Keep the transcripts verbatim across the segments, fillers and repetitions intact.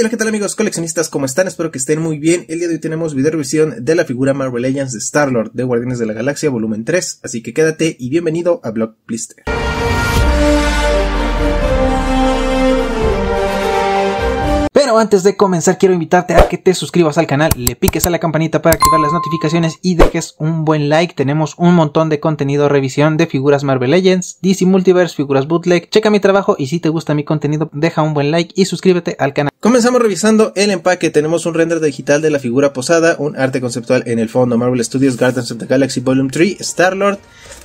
Hey, hola, ¿qué tal amigos coleccionistas? ¿Cómo están? Espero que estén muy bien. El día de hoy tenemos video revisión de la figura Marvel Legends de Star-Lord de Guardianes de la Galaxia volumen tres, así que quédate y bienvenido a BlogBlister. Pero antes de comenzar quiero invitarte a que te suscribas al canal, le piques a la campanita para activar las notificaciones y dejes un buen like. Tenemos un montón de contenido, revisión de figuras Marvel Legends, D C Multiverse, figuras Bootleg. Checa mi trabajo y si te gusta mi contenido deja un buen like y suscríbete al canal. Comenzamos revisando el empaque. Tenemos un render digital de la figura posada, un arte conceptual en el fondo, Marvel Studios Guardians of the Galaxy Volume tres, Star-Lord.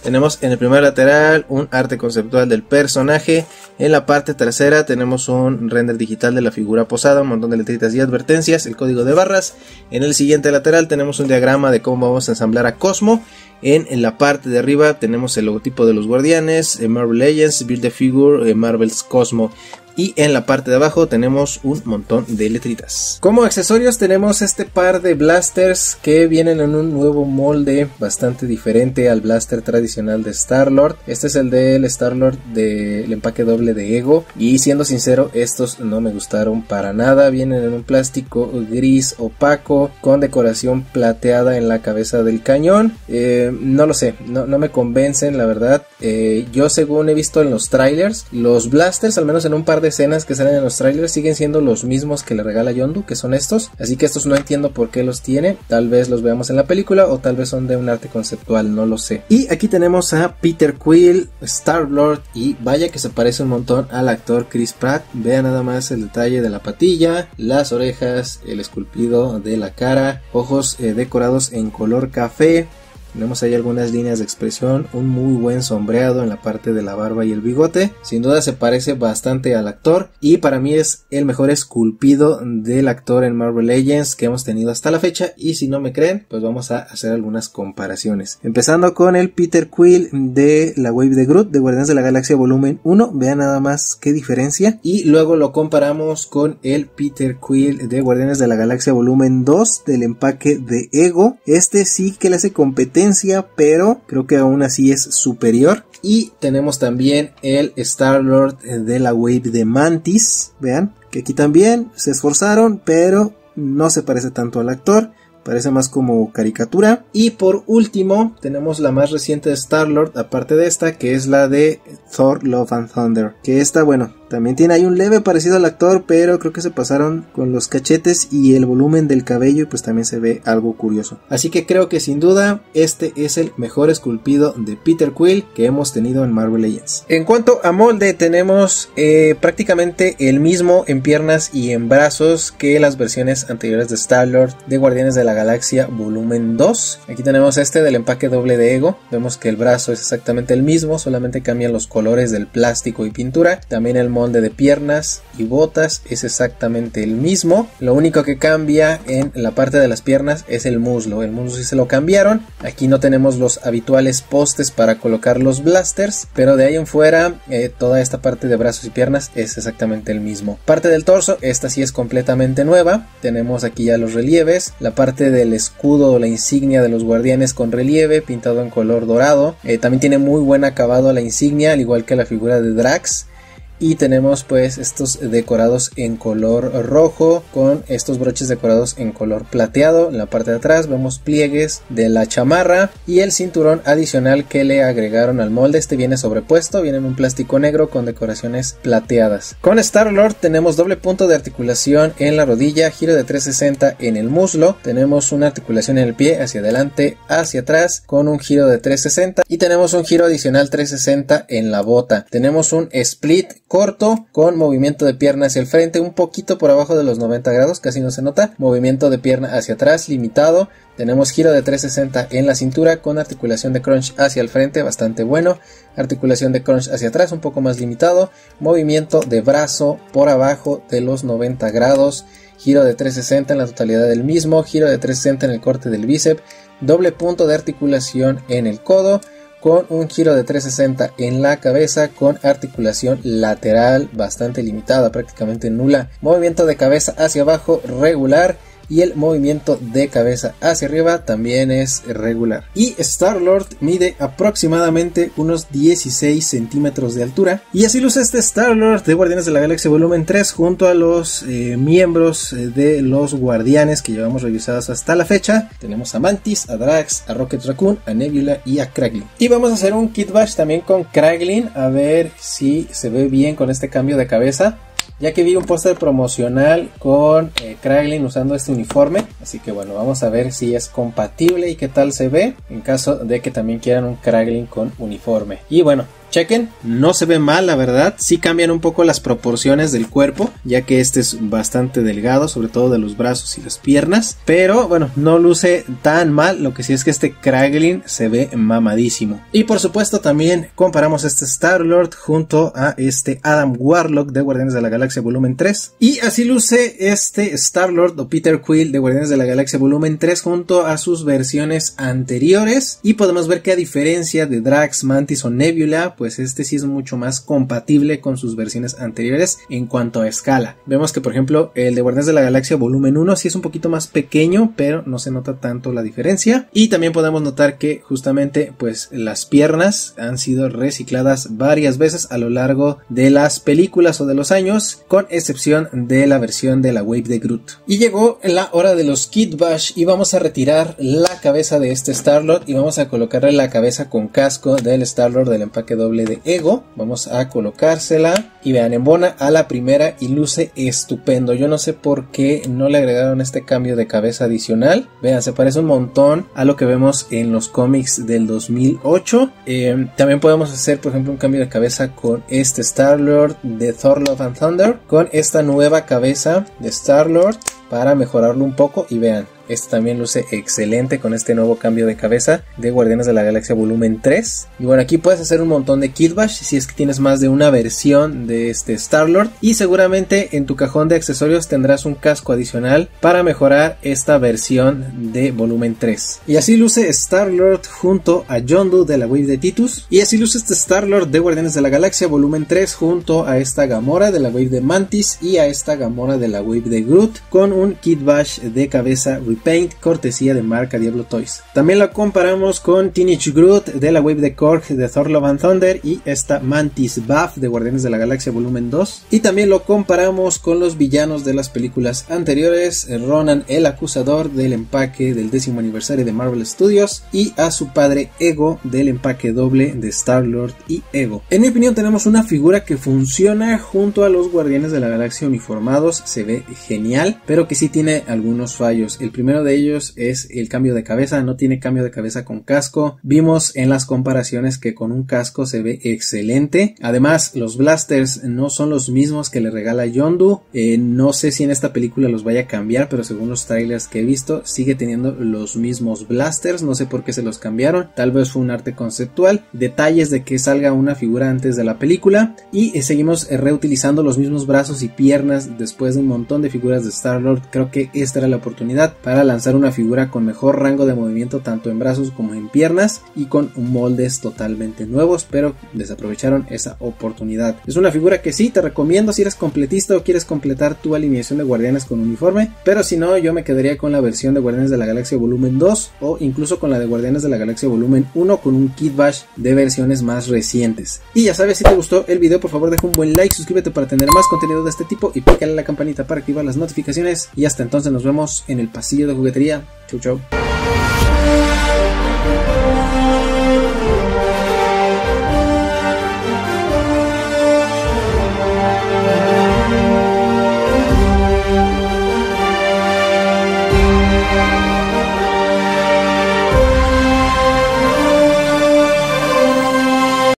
Tenemos en el primer lateral un arte conceptual del personaje. En la parte trasera tenemos un render digital de la figura posada, un montón de letritas y advertencias, el código de barras. En el siguiente lateral tenemos un diagrama de cómo vamos a ensamblar a Cosmo. En, en la parte de arriba tenemos el logotipo de los guardianes, eh, Marvel Legends, Build the Figure, eh, Marvel's Cosmo. Y en la parte de abajo tenemos un montón de letritas. Como accesorios tenemos este par de blasters que vienen en un nuevo molde bastante diferente al blaster tradicional de Star-Lord. Este es el del Star-Lord del empaque doble de Ego. Y siendo sincero, estos no me gustaron para nada. Vienen en un plástico gris opaco con decoración plateada en la cabeza del cañón. Eh, no lo sé, no, no me convencen la verdad. Eh, yo según he visto en los trailers, los blasters, al menos en un par de escenas que salen en los trailers, siguen siendo los mismos que le regala Yondu, que son estos, así que estos no entiendo por qué los tiene. Tal vez los veamos en la película o tal vez son de un arte conceptual, no lo sé. Y aquí tenemos a Peter Quill, Star-Lord, y vaya que se parece un montón al actor Chris Pratt. Vean nada más el detalle de la patilla, las orejas, el esculpido de la cara, ojos eh, decorados en color café. Tenemos ahí algunas líneas de expresión, un muy buen sombreado en la parte de la barba y el bigote. Sin duda se parece bastante al actor y para mí es el mejor esculpido del actor en Marvel Legends que hemos tenido hasta la fecha. Y si no me creen, pues vamos a hacer algunas comparaciones. Empezando con el Peter Quill de la Wave de Groot de Guardianes de la Galaxia Volumen uno. Vean nada más qué diferencia. Y luego lo comparamos con el Peter Quill de Guardianes de la Galaxia Volumen dos del empaque de Ego. Este sí que le hace competencia, pero creo que aún así es superior. Y tenemos también el Star-Lord de la Wave de Mantis. Vean que aquí también se esforzaron, pero no se parece tanto al actor, parece más como caricatura. Y por último tenemos la más reciente de Star-Lord, aparte de esta, que es la de Thor Love and Thunder, que esta, bueno, también tiene ahí un leve parecido al actor, pero creo que se pasaron con los cachetes y el volumen del cabello y pues también se ve algo curioso. Así que creo que sin duda este es el mejor esculpido de Peter Quill que hemos tenido en Marvel Legends. En cuanto a molde, tenemos eh, prácticamente el mismo en piernas y en brazos que las versiones anteriores de Star-Lord de Guardianes de la Galaxia Volumen dos. Aquí tenemos este del empaque doble de Ego. Vemos que el brazo es exactamente el mismo, solamente cambian los colores del plástico y pintura. También el molde de piernas y botas es exactamente el mismo, lo único que cambia en la parte de las piernas es el muslo, el muslo sí se lo cambiaron. Aquí no tenemos los habituales postes para colocar los blasters, pero de ahí en fuera eh, toda esta parte de brazos y piernas es exactamente el mismo. Parte del torso, esta sí es completamente nueva, tenemos aquí ya los relieves, la parte del escudo o la insignia de los guardianes con relieve pintado en color dorado, eh, también tiene muy buen acabado la insignia, al igual que la figura de Drax. Y tenemos pues estos decorados en color rojo con estos broches decorados en color plateado. En la parte de atrás vemos pliegues de la chamarra y el cinturón adicional que le agregaron al molde. Este viene sobrepuesto, viene en un plástico negro con decoraciones plateadas. Con Star-Lord tenemos doble punto de articulación en la rodilla, giro de trescientos sesenta en el muslo. Tenemos una articulación en el pie hacia adelante, hacia atrás con un giro de trescientos sesenta y tenemos un giro adicional trescientos sesenta en la bota. Tenemos un split corto con movimiento de pierna hacia el frente un poquito por abajo de los noventa grados, casi no se nota, movimiento de pierna hacia atrás limitado. Tenemos giro de trescientos sesenta en la cintura con articulación de crunch hacia el frente, bastante bueno. Articulación de crunch hacia atrás, un poco más limitado. Movimiento de brazo por abajo de los noventa grados. Giro de trescientos sesenta en la totalidad del mismo. Giro de trescientos sesenta en el corte del bíceps. Doble punto de articulación en el codo, con un giro de trescientos sesenta en la cabeza con articulación lateral bastante limitada, prácticamente nula. Movimiento de cabeza hacia abajo regular, y el movimiento de cabeza hacia arriba también es regular. Y Star-Lord mide aproximadamente unos dieciséis centímetros de altura. Y así luce este Star-Lord de Guardianes de la Galaxia Volumen tres junto a los eh, miembros de los Guardianes que llevamos revisados hasta la fecha. Tenemos a Mantis, a Drax, a Rocket Raccoon, a Nebula y a Kraglin. Y vamos a hacer un kit bash también con Kraglin, a ver si se ve bien con este cambio de cabeza, ya que vi un póster promocional con eh, Kraglin usando este uniforme. Así que bueno, vamos a ver si es compatible y qué tal se ve en caso de que también quieran un Kraglin con uniforme. Y bueno, chequen, no se ve mal la verdad, sí cambian un poco las proporciones del cuerpo, ya que este es bastante delgado, sobre todo de los brazos y las piernas, pero bueno, no luce tan mal. Lo que sí es que este Kraglin se ve mamadísimo. Y por supuesto también comparamos este Star-Lord junto a este Adam Warlock de Guardianes de la Galaxia Volumen tres, y así luce este Star-Lord o Peter Quill de Guardianes de la Galaxia Volumen tres junto a sus versiones anteriores, y podemos ver que a diferencia de Drax, Mantis o Nebula, pues pues este sí es mucho más compatible con sus versiones anteriores en cuanto a escala. Vemos que por ejemplo el de Guardianes de la Galaxia Volumen uno sí es un poquito más pequeño, pero no se nota tanto la diferencia. Y también podemos notar que justamente pues las piernas han sido recicladas varias veces a lo largo de las películas o de los años, con excepción de la versión de la Wave de Groot. Y llegó la hora de los Kid Bash y vamos a retirar la cabeza de este Star-Lord y vamos a colocarle la cabeza con casco del Star-Lord del empaque doble de Ego. Vamos a colocársela y vean, embona a la primera y luce estupendo. Yo no sé por qué no le agregaron este cambio de cabeza adicional. Vean, se parece un montón a lo que vemos en los cómics del dos mil ocho. Eh, también podemos hacer por ejemplo un cambio de cabeza con este Star-Lord de Thor Love and Thunder con esta nueva cabeza de Star-Lord para mejorarlo un poco, y vean, este también luce excelente con este nuevo cambio de cabeza de Guardianes de la Galaxia Volumen tres. Y bueno, aquí puedes hacer un montón de Kid Bash si es que tienes más de una versión de este Star-Lord. Y seguramente en tu cajón de accesorios tendrás un casco adicional para mejorar esta versión de Volumen tres. Y así luce Star-Lord junto a Yondu de la Wave de Titus. Y así luce este Star-Lord de Guardianes de la Galaxia Volumen tres junto a esta Gamora de la Wave de Mantis y a esta Gamora de la Wave de Groot, con un Kid Bash de cabeza Paint, cortesía de marca Diablo Toys. También lo comparamos con Teenage Groot de la Wave de Korg de Thor Love and Thunder y esta Mantis Buff de Guardianes de la Galaxia Volumen dos. Y también lo comparamos con los villanos de las películas anteriores, Ronan el acusador del empaque del décimo aniversario de Marvel Studios y a su padre Ego del empaque doble de Star-Lord y Ego. En mi opinión tenemos una figura que funciona junto a los Guardianes de la Galaxia uniformados, se ve genial, pero que sí tiene algunos fallos. El primer primero de ellos es el cambio de cabeza, no tiene cambio de cabeza con casco. Vimos en las comparaciones que con un casco se ve excelente. Además, los blasters no son los mismos que le regala Yondu. Eh, no sé si en esta película los vaya a cambiar, pero según los trailers que he visto sigue teniendo los mismos blasters. No sé por qué se los cambiaron, tal vez fue un arte conceptual. Detalles de que salga una figura antes de la película. Y eh, seguimos reutilizando los mismos brazos y piernas después de un montón de figuras de Star-Lord. Creo que esta era la oportunidad para Para lanzar una figura con mejor rango de movimiento tanto en brazos como en piernas y con moldes totalmente nuevos, pero desaprovecharon esa oportunidad. Es una figura que sí te recomiendo si eres completista o quieres completar tu alineación de Guardianes con uniforme, pero si no, yo me quedaría con la versión de Guardianes de la Galaxia Volumen dos o incluso con la de Guardianes de la Galaxia Volumen uno con un Kid Bash de versiones más recientes. Y ya sabes, si te gustó el video por favor deja un buen like, suscríbete para tener más contenido de este tipo y pícale a la campanita para activar las notificaciones, y hasta entonces nos vemos en el pasillo de juguetería. Chau, chau.